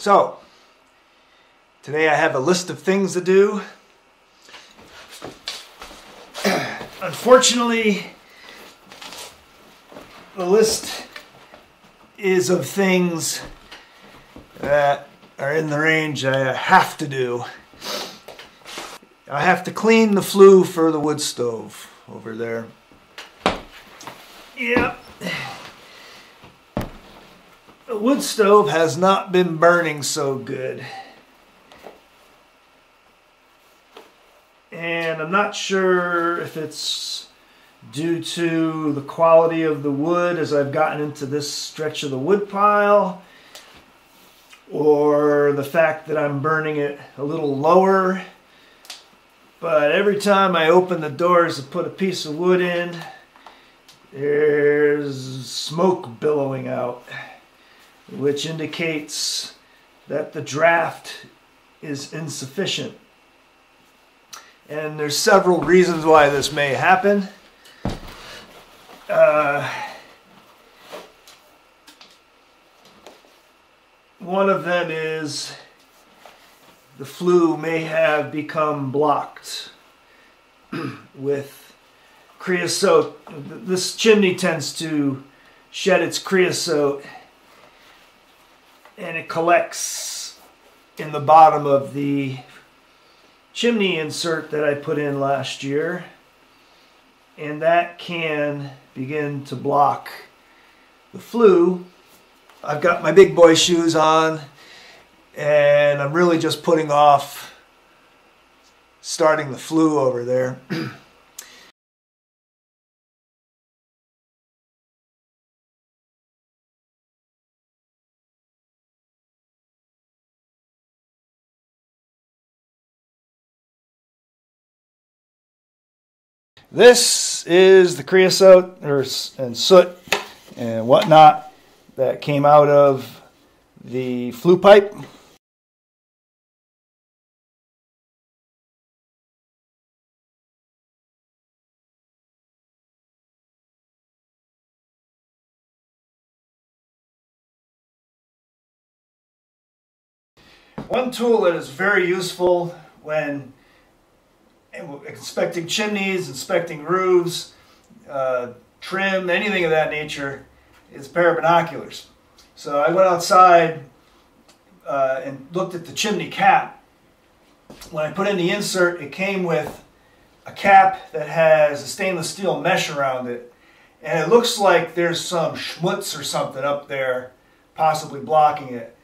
So, today I have a list of things to do. Unfortunately, the list is of things that are in the range I have to do. I have to clean the flue for the wood stove over there. Yep. The wood stove has not been burning so good. And I'm not sure if it's due to the quality of the wood as I've gotten into this stretch of the wood pile, or the fact that I'm burning it a little lower. But every time I open the doors to put a piece of wood in, there's smoke billowing out, which indicates that the draft is insufficient. And there's several reasons why this may happen. One of them is the flue may have become blocked with creosote. This chimney tends to shed its creosote, and it collects in the bottom of the chimney insert that I put in last year, and that can begin to block the flue. I've got my big boy shoes on, and I'm really just putting off starting the flue over there. This is the creosote and soot and whatnot that came out of the flue pipe. One tool that is very useful when inspecting chimneys, inspecting roofs, trim, anything of that nature, is a pair of binoculars. So I went outside and looked at the chimney cap. When I put in the insert, it came with a cap that has a stainless steel mesh around it, and it looks like there's some schmutz or something up there possibly blocking it.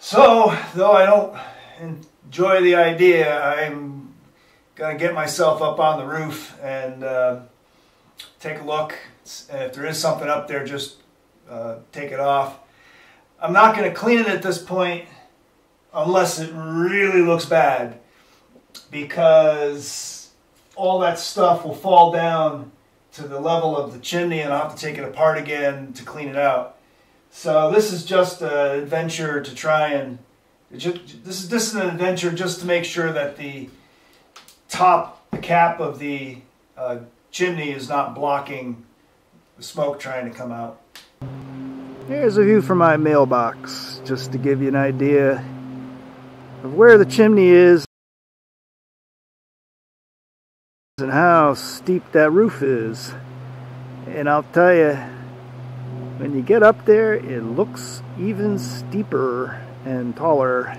So, though I don't enjoy the idea, I'm going to get myself up on the roof and take a look. And if there is something up there, just take it off. I'm not going to clean it at this point unless it really looks bad, because all that stuff will fall down to the level of the chimney and I'll have to take it apart again to clean it out. So this is just an adventure to try and... This is an adventure just to make sure that the cap of the chimney is not blocking the smoke trying to come out. Here's a view from my mailbox, just to give you an idea of where the chimney is and how steep that roof is. And I'll tell you, when you get up there, it looks even steeper and taller.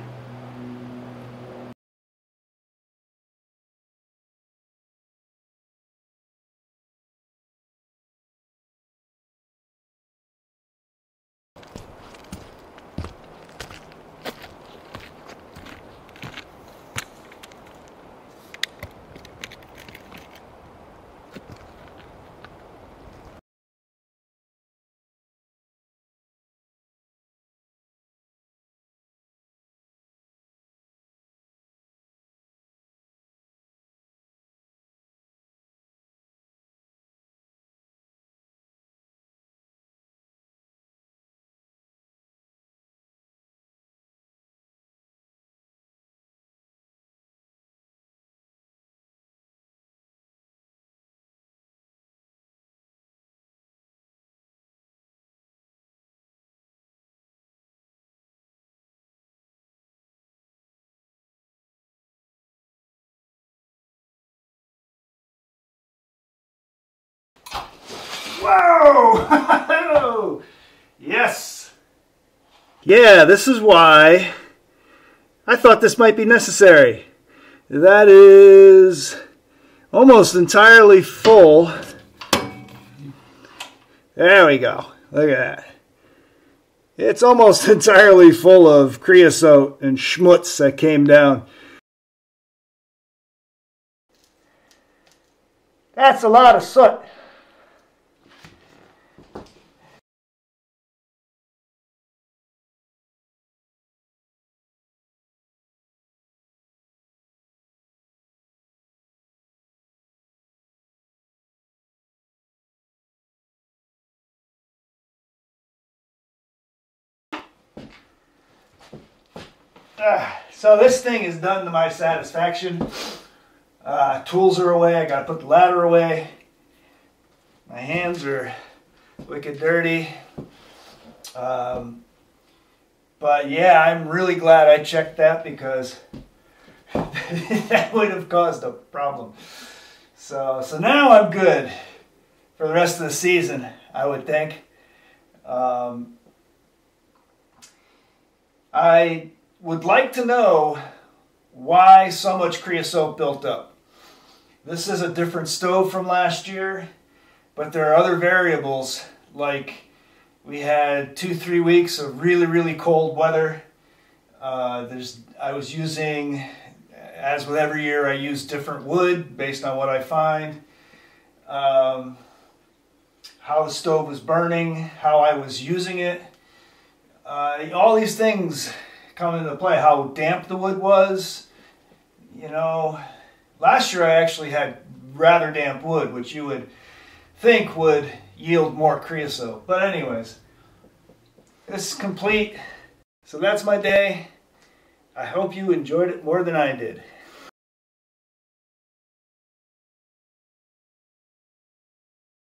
Whoa! Yes! Yeah, this is why I thought this might be necessary. That is almost entirely full. There we go. Look at that. It's almost entirely full of creosote and schmutz that came down. That's a lot of soot. So this thing is done to my satisfaction. Tools are away. I gotta put the ladder away. My hands are wicked dirty. But yeah, I'm really glad I checked that, because that would have caused a problem. So now I'm good for the rest of the season, I would think. I would like to know why so much creosote built up. This is a different stove from last year, but there are other variables, like we had 2-3 weeks of really cold weather. I was using, as with every year, I use different wood based on what I find, how the stove was burning, how I was using it. All these things come into play, how damp the wood was. You know, last year I actually had rather damp wood, which you would think would yield more creosote. But anyways, this is complete. So that's my day. I hope you enjoyed it more than I did.